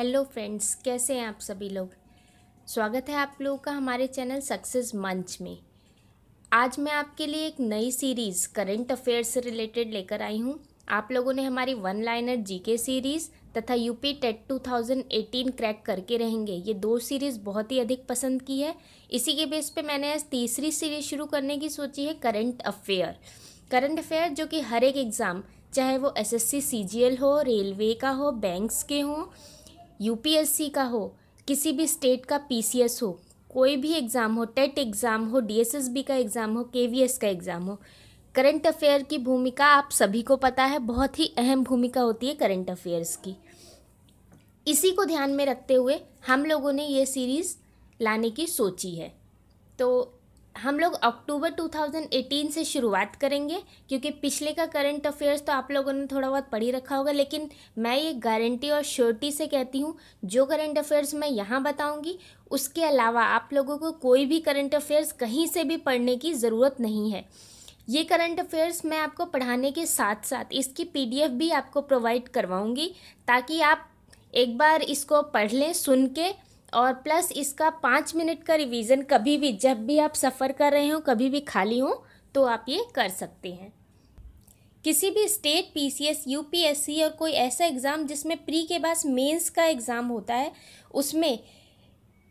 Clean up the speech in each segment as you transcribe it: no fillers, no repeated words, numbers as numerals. Hello friends, कैसे हैं आप सभी लोग। स्वागत है आप लोगों का हमारे चैनल सक्सेस मंच में। आज मैं आपके लिए एक नई सीरीज़ करंट अफेयर्स से रिलेटेड लेकर आई हूं। आप लोगों ने हमारी वन लाइनर जीके सीरीज़ तथा यूपी टेट 2018 क्रैक करके रहेंगे, ये दो सीरीज़ बहुत ही अधिक पसंद की है। इसी के बेस पे मैंने आज तीसरी सीरीज़ शुरू करने की सोची है, करंट अफेयर। करंट अफेयर जो कि हर एक एग्ज़ाम, चाहे वो एसएससी सीजीएल हो, रेलवे का हो, बैंक्स के हों, यूपीएससी का हो, किसी भी स्टेट का पीसीएस हो, कोई भी एग्ज़ाम हो, टेट एग्ज़ाम हो, डीएसएसबी का एग्ज़ाम हो, केवीएस का एग्ज़ाम हो, करंट अफेयर की भूमिका आप सभी को पता है, बहुत ही अहम भूमिका होती है करंट अफेयर्स की। इसी को ध्यान में रखते हुए हम लोगों ने ये सीरीज़ लाने की सोची है। तो हम लोग अक्टूबर 2018 से शुरुआत करेंगे, क्योंकि पिछले का करंट अफेयर्स तो आप लोगों ने थोड़ा बहुत पढ़ ही रखा होगा, लेकिन मैं ये गारंटी और श्योरिटी से कहती हूँ, जो करंट अफेयर्स मैं यहाँ बताऊँगी उसके अलावा आप लोगों को कोई भी करंट अफेयर्स कहीं से भी पढ़ने की ज़रूरत नहीं है। ये करंट अफेयर्स मैं आपको पढ़ाने के साथ साथ इसकी PDF भी आपको प्रोवाइड करवाऊँगी, ताकि आप एक बार इसको पढ़ लें सुन के, और प्लस इसका 5 मिनट का रिवीजन कभी भी, जब भी आप सफ़र कर रहे हो, कभी भी खाली हो, तो आप ये कर सकते हैं। किसी भी स्टेट पीसीएस, यूपीएससी और कोई ऐसा एग्ज़ाम जिसमें प्री के बाद मेंस का एग्ज़ाम होता है, उसमें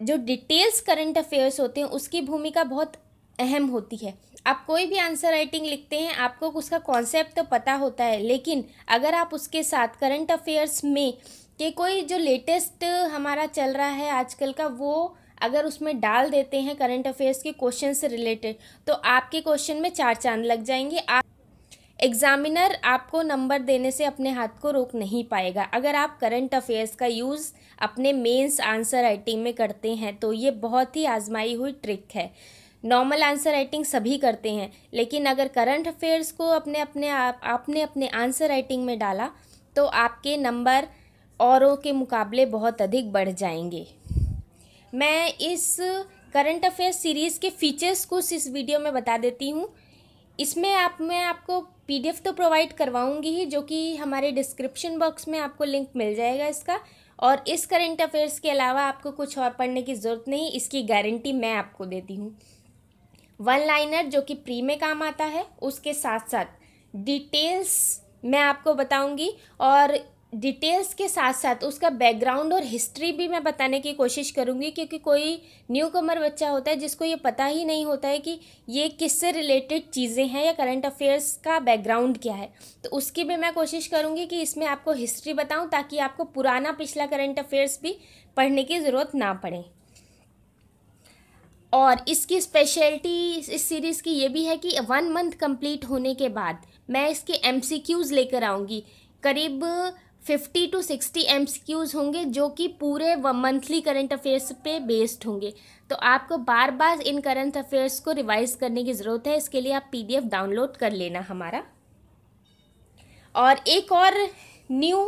जो डिटेल्स करंट अफेयर्स होते हैं उसकी भूमिका बहुत अहम होती है। आप कोई भी आंसर राइटिंग लिखते हैं, आपको उसका कॉन्सेप्ट तो पता होता है, लेकिन अगर आप उसके साथ करंट अफेयर्स में कि कोई जो लेटेस्ट हमारा चल रहा है आजकल का, वो अगर उसमें डाल देते हैं करंट अफेयर्स के क्वेश्चन से रिलेटेड, तो आपके क्वेश्चन में 4 चांद लग जाएंगे। आप एग्ज़ामिनर आपको नंबर देने से अपने हाथ को रोक नहीं पाएगा अगर आप करंट अफेयर्स का यूज़ अपने मेंस आंसर राइटिंग में करते हैं। तो ये बहुत ही आजमाई हुई ट्रिक है। नॉर्मल आंसर राइटिंग सभी करते हैं, लेकिन अगर करंट अफेयर्स को आपने अपने आंसर राइटिंग में डाला तो आपके नंबर औरों के मुकाबले बहुत अधिक बढ़ जाएंगे। मैं इस करंट अफेयर्स सीरीज़ के फीचर्स कुछ इस वीडियो में बता देती हूँ। इसमें मैं आपको PDF तो प्रोवाइड करवाऊँगी ही, जो कि हमारे डिस्क्रिप्शन बॉक्स में आपको लिंक मिल जाएगा इसका। और इस करंट अफेयर्स के अलावा आपको कुछ और पढ़ने की ज़रूरत नहीं, इसकी गारंटी मैं आपको देती हूँ। वन लाइनर जो कि प्री में काम आता है, उसके साथ साथ डिटेल्स मैं आपको बताऊँगी, और डिटेल्स के साथ साथ उसका बैकग्राउंड और हिस्ट्री भी मैं बताने की कोशिश करूँगी, क्योंकि कोई न्यू कमर बच्चा होता है जिसको ये पता ही नहीं होता है कि ये किससे रिलेटेड चीज़ें हैं या करंट अफेयर्स का बैकग्राउंड क्या है। तो उसकी भी मैं कोशिश करूँगी कि इसमें आपको हिस्ट्री बताऊँ, ताकि आपको पुराना पिछला करंट अफेयर्स भी पढ़ने की ज़रूरत ना पड़े। और इसकी स्पेशलिटी इस सीरीज़ की ये भी है कि 1 मंथ कंप्लीट होने के बाद मैं इसके MCQs लेकर आऊँगी। करीब 50 to 60 MCQs होंगे, जो कि पूरे मंथली करंट अफेयर्स पे बेस्ड होंगे। तो आपको बार बार इन करंट अफेयर्स को रिवाइज करने की ज़रूरत है। इसके लिए आप PDF डाउनलोड कर लेना हमारा। और एक और न्यू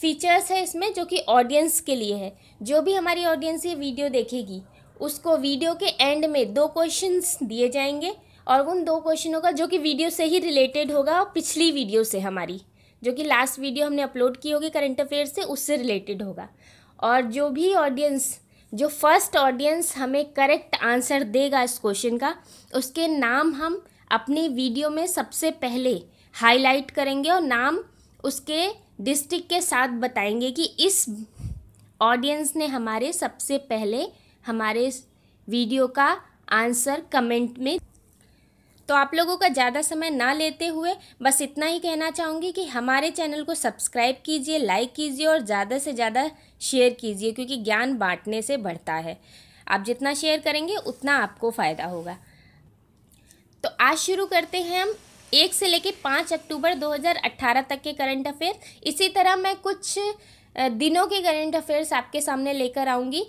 फीचर्स है इसमें, जो कि ऑडियंस के लिए है। जो भी हमारी ऑडियंस ये वीडियो देखेगी, उसको वीडियो के एंड में 2 क्वेश्चंस दिए जाएंगे, और उन 2 क्वेश्चनों का, जो कि वीडियो से ही रिलेटेड होगा, पिछली वीडियो से हमारी, जो कि लास्ट वीडियो हमने अपलोड की होगी करंट अफेयर से, उससे रिलेटेड होगा। और जो भी ऑडियंस, जो फर्स्ट ऑडियंस हमें करेक्ट आंसर देगा इस क्वेश्चन का, उसके नाम हम अपनी वीडियो में सबसे पहले हाईलाइट करेंगे, और नाम उसके डिस्ट्रिक्ट के साथ बताएंगे कि इस ऑडियंस ने हमारे सबसे पहले हमारे वीडियो का आंसर कमेंट में। तो आप लोगों का ज़्यादा समय ना लेते हुए बस इतना ही कहना चाहूँगी कि हमारे चैनल को सब्सक्राइब कीजिए, लाइक कीजिए और ज़्यादा से ज़्यादा शेयर कीजिए, क्योंकि ज्ञान बांटने से बढ़ता है। आप जितना शेयर करेंगे उतना आपको फ़ायदा होगा। तो आज शुरू करते हैं हम 1 से लेकर 5 अक्टूबर 2018 तक के करंट अफेयर। इसी तरह मैं कुछ दिनों के करंट अफेयर्स आपके सामने लेकर आऊँगी,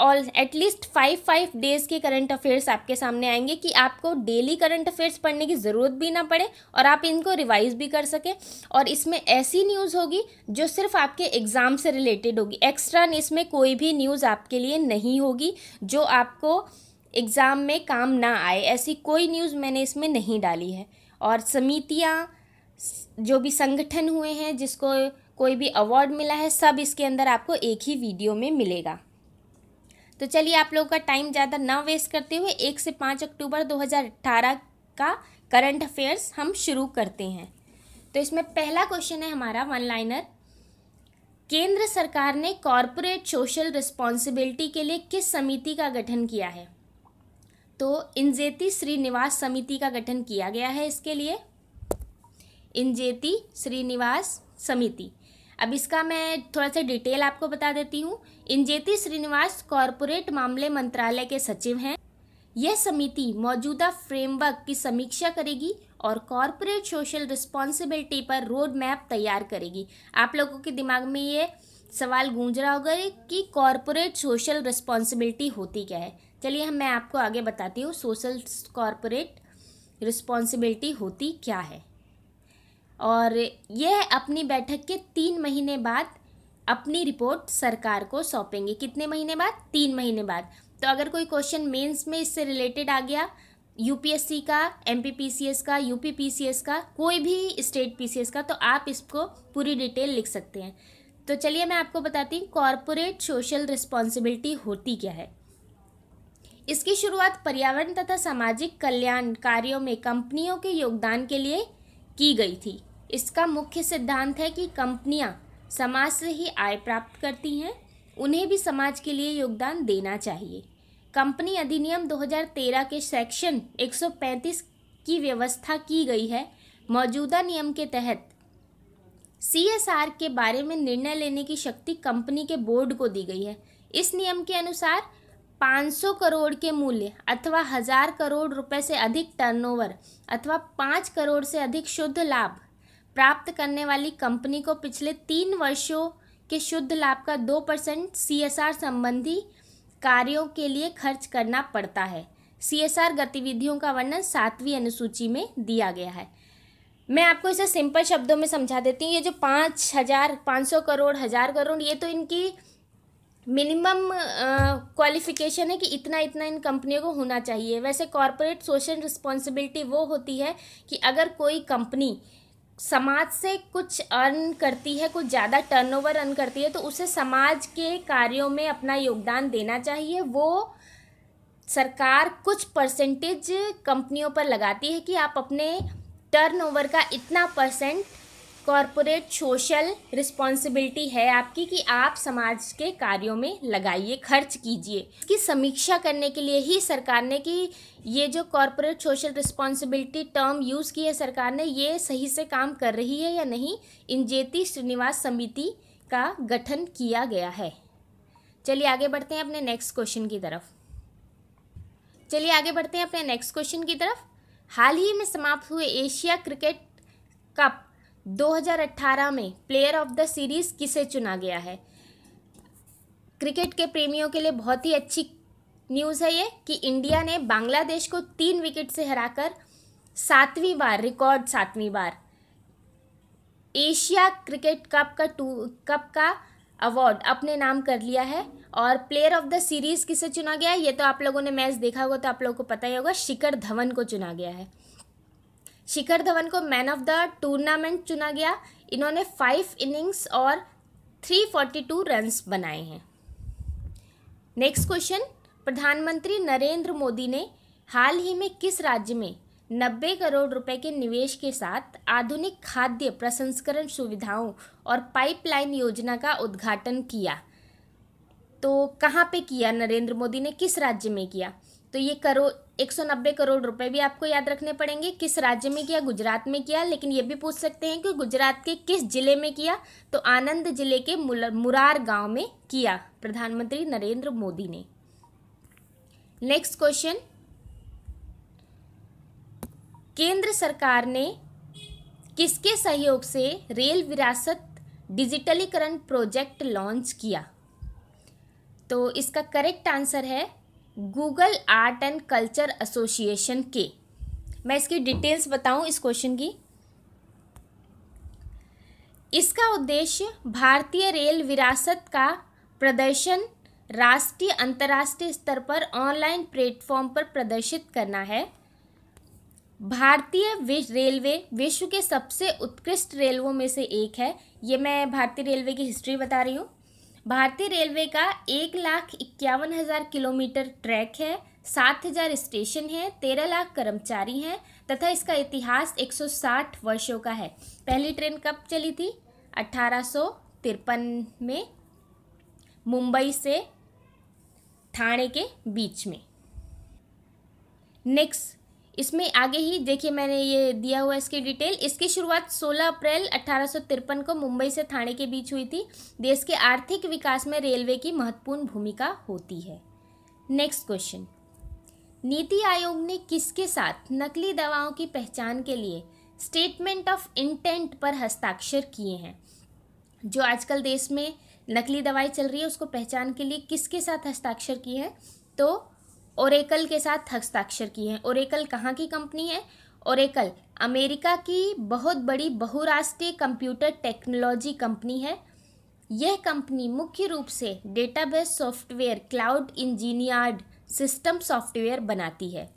और एटलीस्ट 5 डेज़ के करंट अफेयर्स आपके सामने आएंगे, कि आपको डेली करंट अफेयर्स पढ़ने की ज़रूरत भी ना पड़े और आप इनको रिवाइज भी कर सकें। और इसमें ऐसी न्यूज़ होगी जो सिर्फ आपके एग्ज़ाम से रिलेटेड होगी, एक्स्ट्रा इसमें कोई भी न्यूज़ आपके लिए नहीं होगी जो आपको एग्ज़ाम में काम ना आए, ऐसी कोई न्यूज़ मैंने इसमें नहीं डाली है। और समितियाँ, जो भी संगठन हुए हैं जिसको कोई भी अवार्ड मिला है, सब इसके अंदर आपको एक ही वीडियो में मिलेगा। तो चलिए आप लोगों का टाइम ज़्यादा ना वेस्ट करते हुए 1 से 5 अक्टूबर 2018 का करंट अफेयर्स हम शुरू करते हैं। तो इसमें पहला क्वेश्चन है हमारा वन लाइनर, केंद्र सरकार ने कॉरपोरेट सोशल रिस्पॉन्सिबिलिटी के लिए किस समिति का गठन किया है? तो इंजेती श्रीनिवास समिति का गठन किया गया है। इसके लिए इंजेती श्रीनिवास समिति। अब इसका मैं थोड़ा सा डिटेल आपको बता देती हूँ। इंजेती श्रीनिवास कॉरपोरेट मामले मंत्रालय के सचिव हैं। यह समिति मौजूदा फ्रेमवर्क की समीक्षा करेगी और कॉरपोरेट सोशल रिस्पॉन्सिबिलिटी पर रोड मैप तैयार करेगी। आप लोगों के दिमाग में ये सवाल गूंज रहा होगा कि कॉरपोरेट सोशल रिस्पॉन्सिबिलिटी होती क्या है। चलिए मैं आपको आगे बताती हूँ सोशल कॉरपोरेट रिस्पॉन्सिबिलिटी होती क्या है। और यह अपनी बैठक के 3 महीने बाद अपनी रिपोर्ट सरकार को सौंपेंगे। कितने महीने बाद? 3 महीने बाद। तो अगर कोई क्वेश्चन मेंस में इससे रिलेटेड आ गया, यूपीएससी का, एमपीपीसीएस का, यूपीपीसीएस का, कोई भी स्टेट पीसीएस का, तो आप इसको पूरी डिटेल लिख सकते हैं। तो चलिए मैं आपको बताती हूँ कॉरपोरेट सोशल रिस्पॉन्सिबिलिटी होती क्या है। इसकी शुरुआत पर्यावरण तथा सामाजिक कल्याण कार्यों में कंपनियों के योगदान के लिए की गई थी। इसका मुख्य सिद्धांत है कि कंपनियां समाज से ही आय प्राप्त करती हैं, उन्हें भी समाज के लिए योगदान देना चाहिए। कंपनी अधिनियम 2013 के सेक्शन 135 की व्यवस्था की गई है। मौजूदा नियम के तहत CSR के बारे में निर्णय लेने की शक्ति कंपनी के बोर्ड को दी गई है। इस नियम के अनुसार 500 करोड़ के मूल्य अथवा 1000 करोड़ रुपए से अधिक टर्नओवर अथवा 5 करोड़ से अधिक शुद्ध लाभ प्राप्त करने वाली कंपनी को पिछले 3 वर्षों के शुद्ध लाभ का 2% CSR संबंधी कार्यों के लिए खर्च करना पड़ता है। CSR गतिविधियों का वर्णन 7वीं अनुसूची में दिया गया है। मैं आपको इसे सिंपल शब्दों में समझा देती हूँ। ये जो 500 करोड़ 1000 करोड़, ये तो इनकी मिनिमम क्वालिफिकेशन है कि इतना इतना इन कंपनियों को होना चाहिए। वैसे कॉरपोरेट सोशल रिस्पॉन्सिबिलिटी वो होती है कि अगर कोई कंपनी समाज से कुछ अर्न करती है, कुछ ज़्यादा टर्नओवर अर्न करती है, तो उसे समाज के कार्यों में अपना योगदान देना चाहिए। वो सरकार कुछ परसेंटेज कंपनियों पर लगाती है कि आप अपने टर्नओवर का इतना परसेंट कॉरपोरेट सोशल रिस्पॉन्सिबिलिटी है आपकी कि आप समाज के कार्यों में लगाइए, खर्च कीजिए। इसकी समीक्षा करने के लिए ही सरकार ने कि ये जो corporate social responsibility term use की है सरकार ने, ये सही से काम कर रही है या नहीं, इंजेती श्रीनिवास समिति का गठन किया गया है। चलिए आगे बढ़ते हैं अपने नेक्स्ट क्वेश्चन की तरफ। हाल ही में समाप्त हुए एशिया क्रिकेट कप 2018 में प्लेयर ऑफ द सीरीज़ किसे चुना गया है? क्रिकेट के प्रेमियों के लिए बहुत ही अच्छी न्यूज़ है ये कि इंडिया ने बांग्लादेश को 3 विकेट से हराकर सातवीं बार एशिया क्रिकेट कप का अवार्ड अपने नाम कर लिया है। और प्लेयर ऑफ द सीरीज़ किसे चुना गया है, ये तो आप लोगों ने मैच देखा होगा तो आप लोगों को पता ही होगा, शिखर धवन को चुना गया है। शिखर धवन को मैन ऑफ द टूर्नामेंट चुना गया। इन्होंने 5 इनिंग्स और 342 रन्स बनाए हैं। नेक्स्ट क्वेश्चन, प्रधानमंत्री नरेंद्र मोदी ने हाल ही में किस राज्य में 90 करोड़ रुपए के निवेश के साथ आधुनिक खाद्य प्रसंस्करण सुविधाओं और पाइपलाइन योजना का उद्घाटन किया? तो कहाँ पे किया नरेंद्र मोदी ने, किस राज्य में किया? तो ये 190 करोड़ रुपए भी आपको याद रखने पड़ेंगे। किस राज्य में किया? गुजरात में किया। लेकिन ये भी पूछ सकते हैं कि गुजरात के किस जिले में किया? तो आनंद जिले के मुरार गांव में किया प्रधानमंत्री नरेंद्र मोदी ने। नेक्स्ट क्वेश्चन, केंद्र सरकार ने किसके सहयोग से रेल विरासत डिजिटलीकरण प्रोजेक्ट लॉन्च किया? तो इसका करेक्ट आंसर है Google art and culture association के। मैं इसकी डिटेल्स बताऊं इस क्वेश्चन की। इसका उद्देश्य भारतीय रेल विरासत का प्रदर्शन राष्ट्रीय अंतर्राष्ट्रीय स्तर पर ऑनलाइन प्लेटफॉर्म पर प्रदर्शित करना है। भारतीय रेलवे विश्व के सबसे उत्कृष्ट रेलवों में से एक है। ये मैं भारतीय रेलवे की हिस्ट्री बता रही हूँ। भारतीय रेलवे का 1,51,000 किलोमीटर ट्रैक है, 7,000 स्टेशन हैं, 13 लाख कर्मचारी हैं तथा इसका इतिहास 160 वर्षों का है। पहली ट्रेन कब चली थी? 1853 में मुंबई से ठाणे के बीच में। नेक्स्ट, इसमें आगे ही देखिए मैंने ये दिया हुआ इसकी डिटेल। इसकी शुरुआत 16 अप्रैल 1853 को मुंबई से ठाणे के बीच हुई थी। देश के आर्थिक विकास में रेलवे की महत्वपूर्ण भूमिका होती है। नेक्स्ट क्वेश्चन, नीति आयोग ने किसके साथ नकली दवाओं की पहचान के लिए स्टेटमेंट ऑफ इंटेंट पर हस्ताक्षर किए हैं? जो आजकल देश में नकली दवाई चल रही है उसको पहचान के लिए किसके साथ हस्ताक्षर किए हैं? तो ओरेकल के साथ हस्ताक्षर किए हैं। ओरेकल कहाँ की कंपनी है? ओरेकल अमेरिका की बहुत बड़ी बहुराष्ट्रीय कंप्यूटर टेक्नोलॉजी कंपनी है। यह कंपनी मुख्य रूप से database software, cloud engineered system software बनाती है।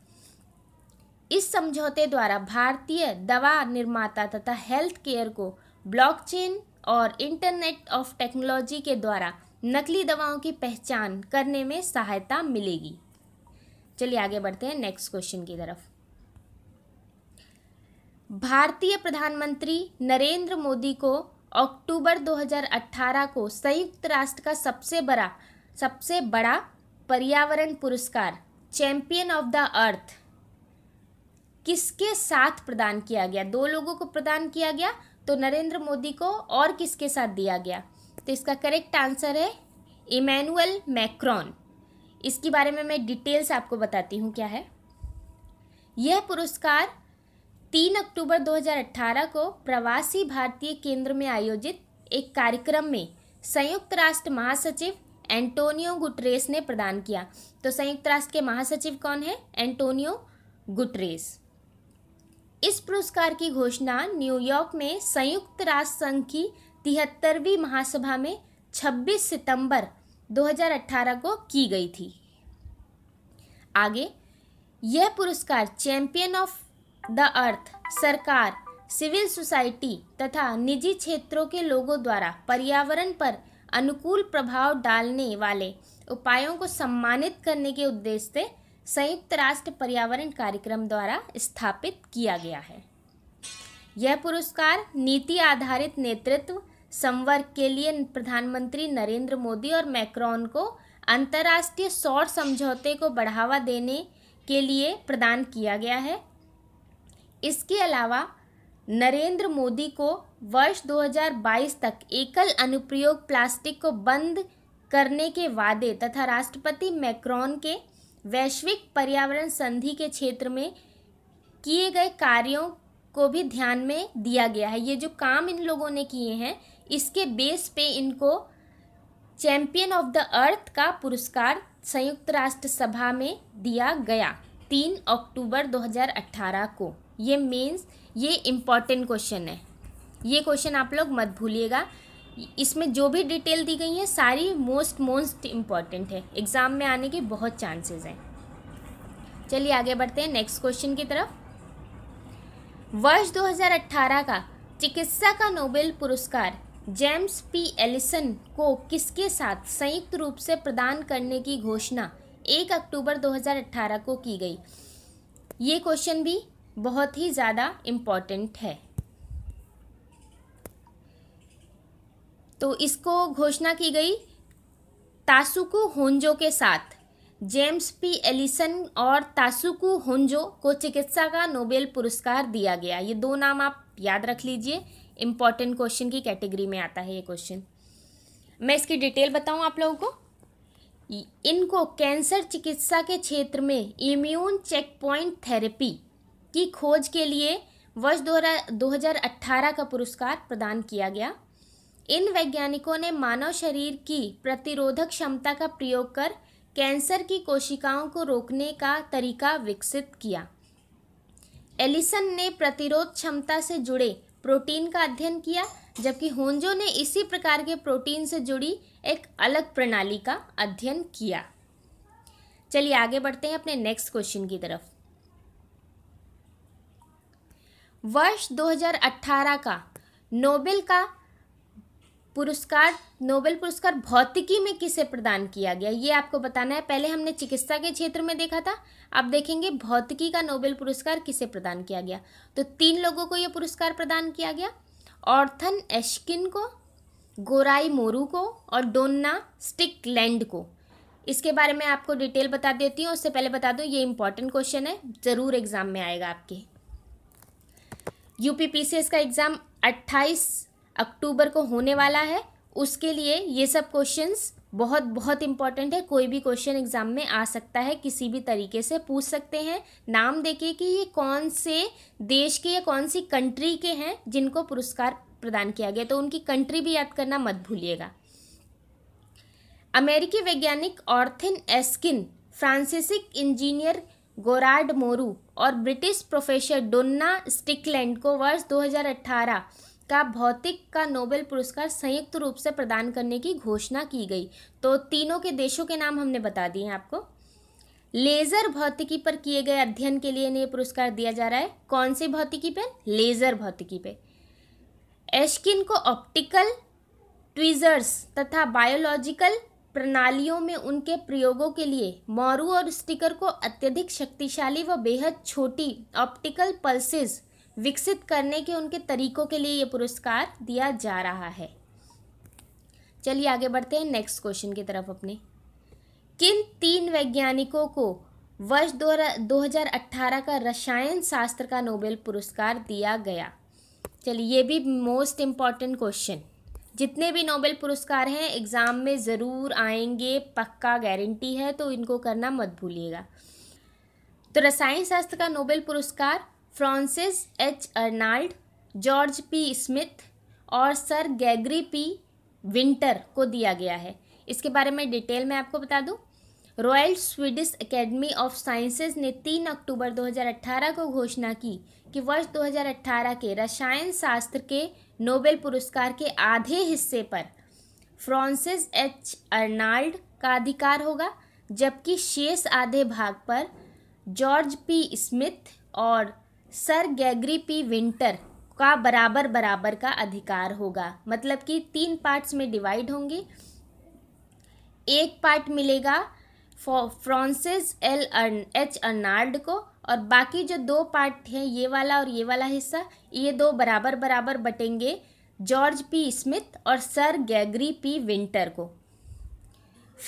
इस समझौते द्वारा भारतीय दवा निर्माता तथा हेल्थ केयर को ब्लॉकचेन और इंटरनेट ऑफ टेक्नोलॉजी के द्वारा नकली दवाओं की पहचान करने में सहायता मिलेगी। चलिए आगे बढ़ते हैं नेक्स्ट क्वेश्चन की तरफ। भारतीय प्रधानमंत्री नरेंद्र मोदी को अक्टूबर 2018 को संयुक्त राष्ट्र का सबसे बड़ा पर्यावरण पुरस्कार चैंपियन ऑफ द अर्थ किसके साथ प्रदान किया गया? दो लोगों को प्रदान किया गया, तो नरेंद्र मोदी को और किसके साथ दिया गया? तो इसका करेक्ट आंसर है इमैनुअल मैक्रॉन। इसके बारे में मैं डिटेल्स आपको बताती हूँ क्या है। यह पुरस्कार 3 अक्टूबर 2018 को प्रवासी भारतीय केंद्र में आयोजित एक कार्यक्रम में संयुक्त राष्ट्र महासचिव एंटोनियो गुटरेस ने प्रदान किया। तो संयुक्त राष्ट्र के महासचिव कौन है? Antonio Guterres. इस पुरस्कार की घोषणा न्यूयॉर्क में संयुक्त राष्ट्र संघ की 73वीं महासभा में 26 सितंबर 2018 को की गई थी। आगे, यह पुरस्कार चैंपियन ऑफ द अर्थ सरकार, सिविल सोसाइटी तथा निजी क्षेत्रों के लोगों द्वारा पर्यावरण पर अनुकूल प्रभाव डालने वाले उपायों को सम्मानित करने के उद्देश्य से संयुक्त राष्ट्र पर्यावरण कार्यक्रम द्वारा स्थापित किया गया है। यह पुरस्कार नीति आधारित नेतृत्व संवर्ग के लिए प्रधानमंत्री नरेंद्र मोदी और मैक्रॉन को अंतर्राष्ट्रीय सौर समझौते को बढ़ावा देने के लिए प्रदान किया गया है। इसके अलावा नरेंद्र मोदी को वर्ष 2022 तक एकल अनुप्रयोग प्लास्टिक को बंद करने के वादे तथा राष्ट्रपति मैक्रॉन के वैश्विक पर्यावरण संधि के क्षेत्र में किए गए कार्यों को भी ध्यान में दिया गया है। ये जो काम इन लोगों ने किए हैं इसके बेस पे इनको चैंपियन ऑफ द अर्थ का पुरस्कार संयुक्त राष्ट्र सभा में दिया गया 3 अक्टूबर 2018 को। ये मेंस ये इम्पॉर्टेंट क्वेश्चन है, ये क्वेश्चन आप लोग मत भूलिएगा। इसमें जो भी डिटेल दी गई है सारी मोस्ट इम्पॉर्टेंट है, एग्ज़ाम में आने के बहुत चांसेस हैं। चलिए आगे बढ़ते हैं नेक्स्ट क्वेश्चन की तरफ। वर्ष 2018 का चिकित्सा का नोबेल पुरस्कार जेम्स पी एलिसन को किसके साथ संयुक्त रूप से प्रदान करने की घोषणा 1 अक्टूबर 2018 को की गई? ये क्वेश्चन भी बहुत ही ज़्यादा इम्पॉर्टेंट है। तो इसको घोषणा की गई तासुकु होंजो के साथ। जेम्स पी एलिसन और तासुकु होंजो को चिकित्सा का नोबेल पुरस्कार दिया गया। ये दो नाम आप याद रख लीजिए, इम्पॉर्टेंट क्वेश्चन की कैटेगरी में आता है ये क्वेश्चन। मैं इसकी डिटेल बताऊं आप लोगों को। इनको कैंसर चिकित्सा के क्षेत्र में इम्यून चेकपॉइंट थेरेपी की खोज के लिए वर्ष 2018 का पुरस्कार प्रदान किया गया। इन वैज्ञानिकों ने मानव शरीर की प्रतिरोधक क्षमता का प्रयोग कर कैंसर की कोशिकाओं को रोकने का तरीका विकसित किया। एलिसन ने प्रतिरोध क्षमता से जुड़े प्रोटीन का अध्ययन किया, जबकि होंजो ने इसी प्रकार के प्रोटीन से जुड़ी एक अलग प्रणाली का अध्ययन किया। चलिए आगे बढ़ते हैं अपने नेक्स्ट क्वेश्चन की तरफ। वर्ष 2018 का नोबेल पुरस्कार भौतिकी में किसे प्रदान किया गया, ये आपको बताना है। पहले हमने चिकित्सा के क्षेत्र में देखा था, अब देखेंगे भौतिकी का नोबेल पुरस्कार किसे प्रदान किया गया। तो 3 लोगों को ये पुरस्कार प्रदान किया गया, आर्थर एशकिन को, गेरार्ड मोरू को और डोन्ना स्ट्रिकलैंड को। इसके बारे में आपको डिटेल बता देती हूँ, उससे पहले बता दूँ ये इंपॉर्टेंट क्वेश्चन है, ज़रूर एग्जाम में आएगा आपके। यूपीपीसीएस का एग्ज़ाम 28 अक्टूबर को होने वाला है, उसके लिए ये सब क्वेश्चंस बहुत बहुत इंपॉर्टेंट है। कोई भी क्वेश्चन एग्ज़ाम में आ सकता है, किसी भी तरीके से पूछ सकते हैं। नाम देखिए कि ये कौन से देश के या कौन सी कंट्री के हैं जिनको पुरस्कार प्रदान किया गया, तो उनकी कंट्री भी याद करना मत भूलिएगा। अमेरिकी वैज्ञानिक आर्थर एशकिन, फ्रांसीसिक इंजीनियर गेरार्ड मोरू और ब्रिटिश प्रोफेसर डोन्ना स्ट्रिकलैंड को वर्ष 2018 का भौतिक का नोबेल पुरस्कार संयुक्त रूप से प्रदान करने की घोषणा की गई। तो तीनों के देशों के नाम हमने बता दिए हैं आपको। लेज़र भौतिकी पर किए गए अध्ययन के लिए इन्हें पुरस्कार दिया जा रहा है। कौन से भौतिकी पे? लेज़र भौतिकी पे। एशकिन को ऑप्टिकल ट्विजर्स तथा बायोलॉजिकल प्रणालियों में उनके प्रयोगों के लिए, मोरू और स्टिकर को अत्यधिक शक्तिशाली व बेहद छोटी ऑप्टिकल पल्सेस विकसित करने के उनके तरीकों के लिए ये पुरस्कार दिया जा रहा है। चलिए आगे बढ़ते हैं नेक्स्ट क्वेश्चन की तरफ अपने। किन 3 वैज्ञानिकों को वर्ष 2018 का रसायन शास्त्र का नोबेल पुरस्कार दिया गया? चलिए ये भी मोस्ट इम्पॉर्टेंट क्वेश्चन, जितने भी नोबेल पुरस्कार हैं एग्ज़ाम में ज़रूर आएंगे, पक्का गारंटी है, तो इनको करना मत भूलिएगा। तो रसायन शास्त्र का नोबेल पुरस्कार Francis H Arnold, George P Smith और सर ग्रेगरी पी विंटर को दिया गया है। इसके बारे में डिटेल में आपको बता दूं, Royal Swedish Academy of Sciences ने 3 अक्टूबर 2018 को घोषणा की कि वर्ष 2018 के रसायन शास्त्र के नोबेल पुरस्कार के आधे हिस्से पर फ्रांसिस एच अर्नाल्ड का अधिकार होगा, जबकि शेष आधे भाग पर जॉर्ज पी स्मिथ और सर ग्रेगरी पी विंटर का बराबर बराबर का अधिकार होगा। मतलब कि 3 पार्ट्स में डिवाइड होंगे। एक पार्ट मिलेगा फ्रांसिस एच अर्नाल्ड को और बाकी जो 2 पार्ट हैं, ये वाला और ये वाला हिस्सा, ये 2 बराबर बराबर बटेंगे जॉर्ज पी स्मिथ और सर ग्रेगरी पी विंटर को।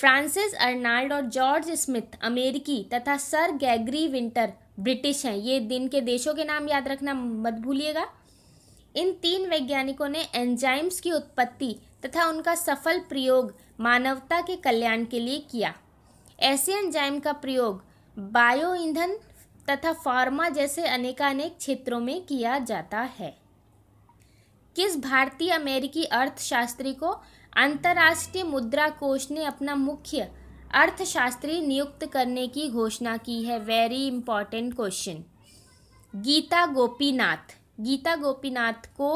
फ्रांसिस अर्नाल्ड और जॉर्ज स्मिथ अमेरिकी तथा सर ग्रेगरी विंटर ब्रिटिश हैं। ये दिन के देशों के नाम याद रखना मत भूलिएगा। इन 3 वैज्ञानिकों ने एंजाइम्स की उत्पत्ति तथा उनका सफल प्रयोग मानवता के कल्याण के लिए किया। ऐसे एंजाइम का प्रयोग बायो ईंधन तथा फार्मा जैसे अनेकानेक क्षेत्रों में किया जाता है। किस भारतीय अमेरिकी अर्थशास्त्री को अंतर्राष्ट्रीय मुद्रा कोष ने अपना मुख्य अर्थशास्त्री नियुक्त करने की घोषणा की है? Very important question. Gita Gopinath, Gita Gopinath को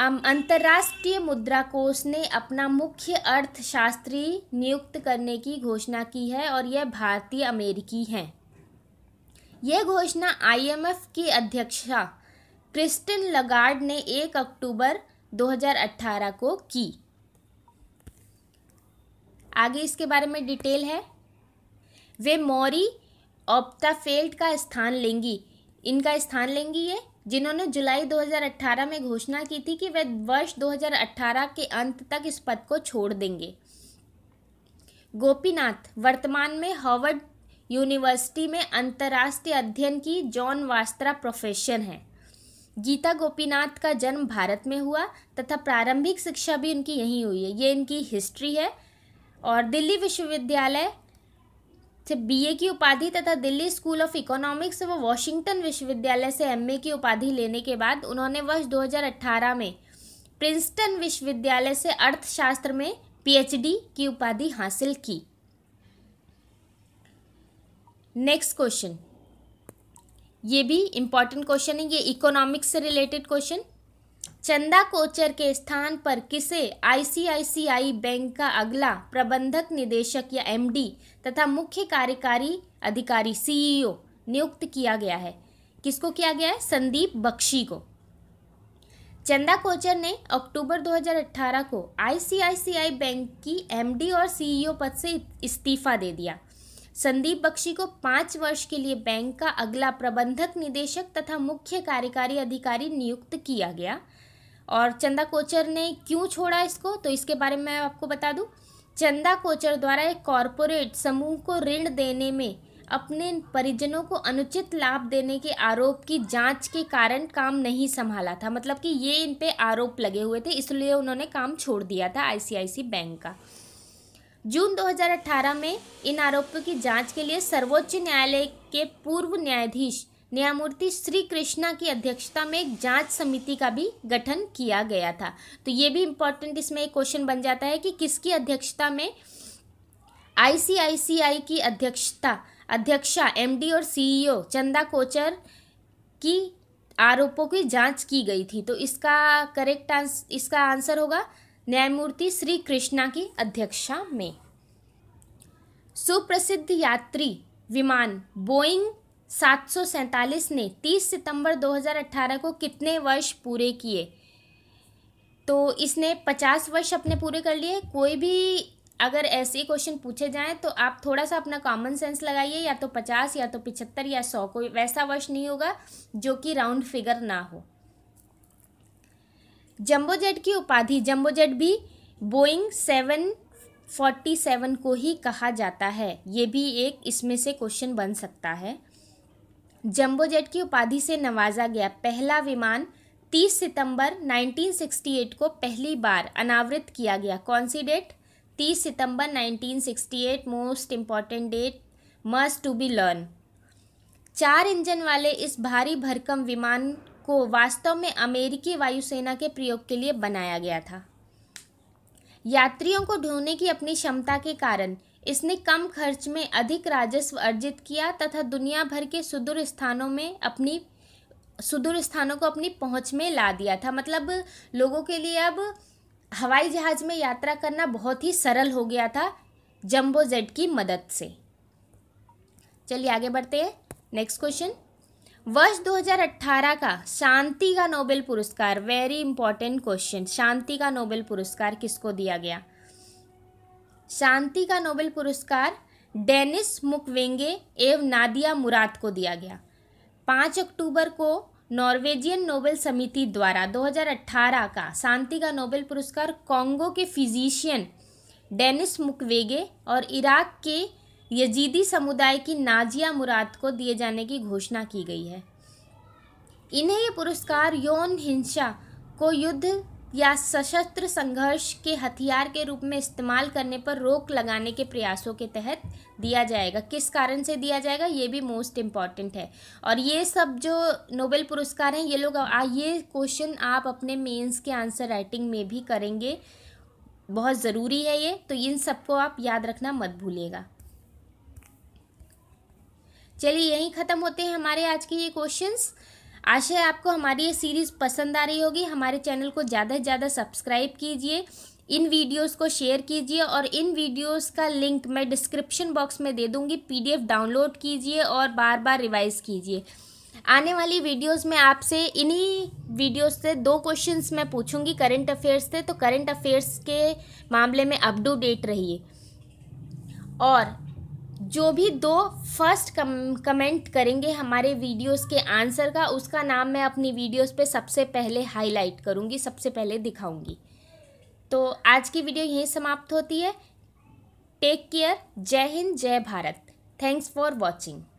अंतर्राष्ट्रीय मुद्रा कोष ने अपना मुख्य अर्थशास्त्री नियुक्त करने की घोषणा की है और यह भारतीय अमेरिकी हैं। यह घोषणा आईएमएफ की अध्यक्षा क्रिस्टिन लगार्ड ने 1 अक्टूबर 2018 को की। आगे इसके बारे में डिटेल है। वे मौरी ऑप्टाफेल्ड का स्थान लेंगी, इनका स्थान लेंगी ये, जिन्होंने जुलाई 2018 में घोषणा की थी कि वे वर्ष 2018 के अंत तक इस पद को छोड़ देंगे। गोपीनाथ वर्तमान में हार्वर्ड यूनिवर्सिटी में अंतर्राष्ट्रीय अध्ययन की जॉन वास्त्रा प्रोफेसर हैं। गीता गोपीनाथ का जन्म भारत में हुआ तथा प्रारंभिक शिक्षा भी उनकी यहीं हुई है। ये इनकी हिस्ट्री है और दिल्ली विश्वविद्यालय से बीए की उपाधि तथा दिल्ली स्कूल ऑफ इकोनॉमिक्स व वॉशिंगटन विश्वविद्यालय से एमए की उपाधि लेने के बाद उन्होंने वर्ष 2018 में प्रिंसटन विश्वविद्यालय से अर्थशास्त्र में पीएचडी की उपाधि हासिल की। नेक्स्ट क्वेश्चन, ये भी इंपॉर्टेंट क्वेश्चन है, ये इकोनॉमिक्स से रिलेटेड क्वेश्चन। चंदा कोचर के स्थान पर किसे आईसीआईसीआई बैंक का अगला प्रबंधक निदेशक या एमडी तथा मुख्य कार्यकारी अधिकारी सीईओ नियुक्त किया गया है? किसको किया गया है? संदीप बख्शी को। चंदा कोचर ने अक्टूबर 2018 को आईसीआईसीआई बैंक की एमडी और सीईओ पद से इस्तीफा दे दिया। संदीप बख्शी को 5 वर्ष के लिए बैंक का अगला प्रबंधक निदेशक तथा मुख्य कार्यकारी अधिकारी नियुक्त किया गया। और चंदा कोचर ने क्यों छोड़ा इसको, तो इसके बारे में मैं आपको बता दूं। चंदा कोचर द्वारा एक कॉरपोरेट समूह को ऋण देने में अपने परिजनों को अनुचित लाभ देने के आरोप की जांच के कारण काम नहीं संभाला था, मतलब कि ये इन पे आरोप लगे हुए थे, इसलिए उन्होंने काम छोड़ दिया था आईसीआईसी बैंक का। जून 2018 में इन आरोपों की जांच के लिए सर्वोच्च न्यायालय के पूर्व न्यायाधीश न्यायमूर्ति श्री कृष्णा की अध्यक्षता में एक जांच समिति का भी गठन किया गया था। तो ये भी इम्पोर्टेंट इसमें एक क्वेश्चन बन जाता है कि किसकी अध्यक्षता में, आईसीआईसीआई की अध्यक्षा एमडी और सीईओ चंदा कोचर की आरोपों की जांच की गई थी। तो इसका करेक्ट आंसर, इसका आंसर होगा न्यायमूर्ति श्री कृष्णा की अध्यक्षता में। सुप्रसिद्ध यात्री विमान बोइंग 747 ने 30 सितंबर 2018 को कितने वर्ष पूरे किए? तो इसने 50 वर्ष अपने पूरे कर लिए। कोई भी अगर ऐसे क्वेश्चन पूछे जाएं तो आप थोड़ा सा अपना कॉमन सेंस लगाइए, या तो 50 या तो 75 या 100, कोई वैसा वर्ष नहीं होगा जो कि राउंड फिगर ना हो। जम्बो जेट की उपाधि, जम्बो जेट भी बोइंग 747 को ही कहा जाता है, ये भी एक इसमें से क्वेश्चन बन सकता है। जम्बो जेट की उपाधि से नवाजा गया पहला विमान 30 सितंबर 1968 को पहली बार अनावृत किया गया। कौन सी डेट? 30 सितंबर 1968, most important date, must to be learn. 4 engine वाले इस भारी भरकम विमान को वास्तव में अमेरिकी वायुसेना के प्रयोग के लिए बनाया गया था। यात्रियों को ढोने की अपनी क्षमता के कारण इसने कम खर्च में अधिक राजस्व अर्जित किया तथा दुनिया भर के सुदूर स्थानों को अपनी पहुंच में ला दिया था। मतलब लोगों के लिए अब हवाई जहाज में यात्रा करना बहुत ही सरल हो गया था जम्बो जेट की मदद से। चलिए आगे बढ़ते हैं, नेक्स्ट क्वेश्चन। वर्ष 2018 का शांति का नोबेल पुरस्कार, वेरी इंपॉर्टेंट क्वेश्चन, शांति का नोबेल पुरस्कार किसको दिया गया? शांति का नोबेल पुरस्कार डेनिस मुकवेंगे एवं नादिया मुराद को दिया गया। 5 अक्टूबर को नॉर्वेजियन नोबेल समिति द्वारा 2018 का शांति का नोबेल पुरस्कार कांगो के फिजिशियन डेनिस मुकवेगे और इराक के यजीदी समुदाय की नादिया मुराद को दिए जाने की घोषणा की गई है। इन्हें ये पुरस्कार यौन हिंसा को युद्ध या सशस्त्र संघर्ष के हथियार के रूप में इस्तेमाल करने पर रोक लगाने के प्रयासों के तहत दिया जाएगा। किस कारण से दिया जाएगा, ये भी मोस्ट इम्पॉर्टेंट है। और ये सब जो नोबेल पुरस्कार हैं, ये लोग ये क्वेश्चन आप अपने मेंस के आंसर राइटिंग में भी करेंगे, बहुत ज़रूरी है ये, तो इन सबको आप याद रखना मत भूलिएगा। चलिए यहीं ख़त्म होते हैं हमारे आज के ये क्वेश्चंस। आशा है आपको हमारी ये सीरीज़ पसंद आ रही होगी। हमारे चैनल को ज़्यादा से ज़्यादा सब्सक्राइब कीजिए, इन वीडियोस को शेयर कीजिए, और इन वीडियोस का लिंक मैं डिस्क्रिप्शन बॉक्स में दे दूँगी। पीडीएफ डाउनलोड कीजिए और बार बार रिवाइज़ कीजिए। आने वाली वीडियोस में आपसे इन्हीं वीडियोस से 2 क्वेश्चंस मैं पूछूँगी करंट अफेयर्स से, तो करंट अफेयर्स के मामले में अप टू डेट रहिए। और जो भी 2 फर्स्ट कमेंट करेंगे हमारे वीडियोस के आंसर का, उसका नाम मैं अपनी वीडियोस पे सबसे पहले हाईलाइट करूँगी, सबसे पहले दिखाऊँगी। तो आज की वीडियो यहीं समाप्त होती है। टेक केयर, जय हिंद, जय भारत, थैंक्स फॉर वॉचिंग।